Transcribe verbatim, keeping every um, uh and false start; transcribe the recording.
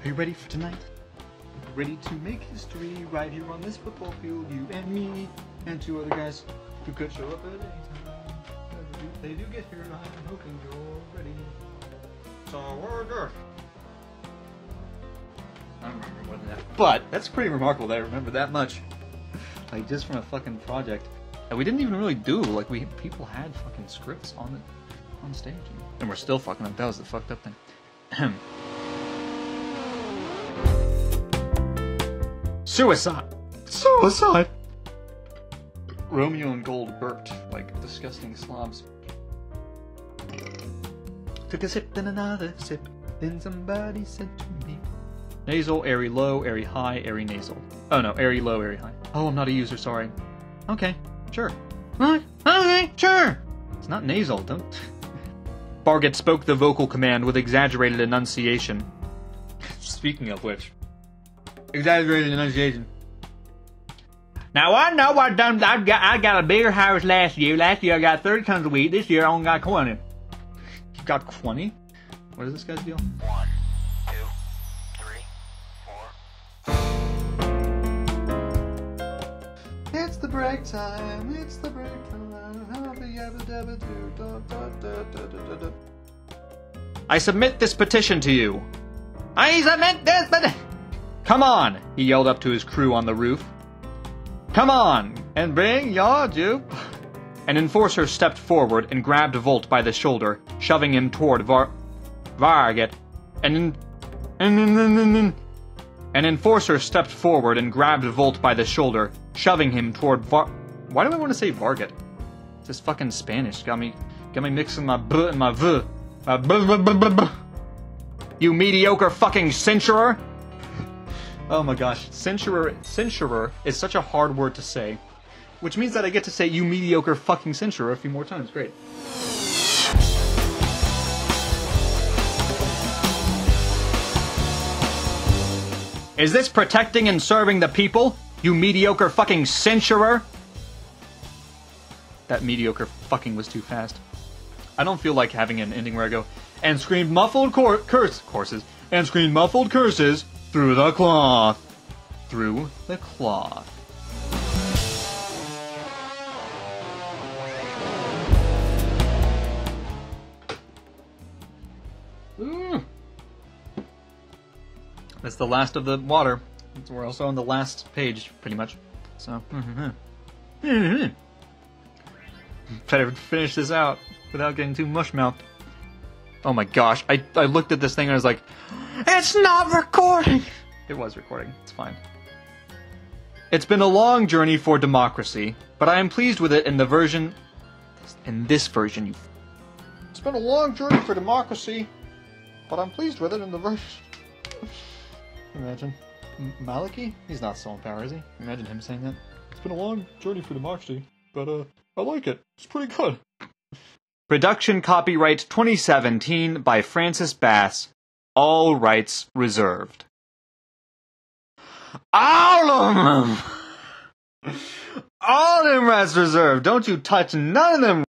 Are you ready for tonight? Ready to make history right here on this football field, you and me and two other guys who could show up at any time. They do get here and I'm hoping you're ready. So we're good. I don't remember what that, but that's pretty remarkable that I remember that much. Like just from a fucking project that we didn't even really do. Like we people had fucking scripts on the on stage, and we're still fucking up. That was the fucked up thing. Suicide! Suicide! Romeo and Gold burped like disgusting slobs. Took a sip, then another sip, then somebody said to me. Nasal, airy low, airy high, airy nasal. Oh no, airy low, airy high. Oh, I'm not a user, sorry. Okay, sure. What? Okay, sure! It's not nasal, don't... Fargate spoke the vocal command with exaggerated enunciation. Speaking of which... Exaggerated enunciation. Now I know I done. I got I got a bigger harvest last year. Last year I got thirty tons of wheat. This year I only got twenty. You got twenty? What is this guy's deal? One, two, three, four. It's the break time. It's the break time. I submit this petition to you. I submit this petition. Come on, he yelled up to his crew on the roof. Come on, and bring your jupe. An enforcer stepped forward and grabbed Volt by the shoulder, shoving him toward Var... Vargate. An, an, an, an, an, an enforcer stepped forward and grabbed Volt by the shoulder, shoving him toward Var... Why do I want to say Vargate? This fucking Spanish got me... Got me mixing my b and my v. My b b b b b. You mediocre fucking censurer! Oh my gosh, censurer, censurer is such a hard word to say, which means that I get to say you mediocre fucking censurer a few more times, great. Is this protecting and serving the people, you mediocre fucking censurer? That mediocre fucking was too fast. I don't feel like having an ending where I go, and scream muffled cor curse courses, and scream muffled curses, through the cloth. Through the cloth. Mm. That's the last of the water. We're also on the last page, pretty much. So, mm-hmm. Mm-hmm. Try to finish this out without getting too mush-mouthed. Oh my gosh, I, I looked at this thing and I was like, it's not recording! It was recording, it's fine. It's been a long journey for democracy, but I am pleased with it in the version... In this version, you... It's been a long journey for democracy, but I'm pleased with it in the version... Imagine. M Maliki? He's not still in power, is he? Imagine him saying that. It's been a long journey for democracy, but uh, I like it. It's pretty good. Production copyright twenty seventeen by Francis Bass. All rights reserved. All of them! All of them rights reserved! Don't you touch none of them!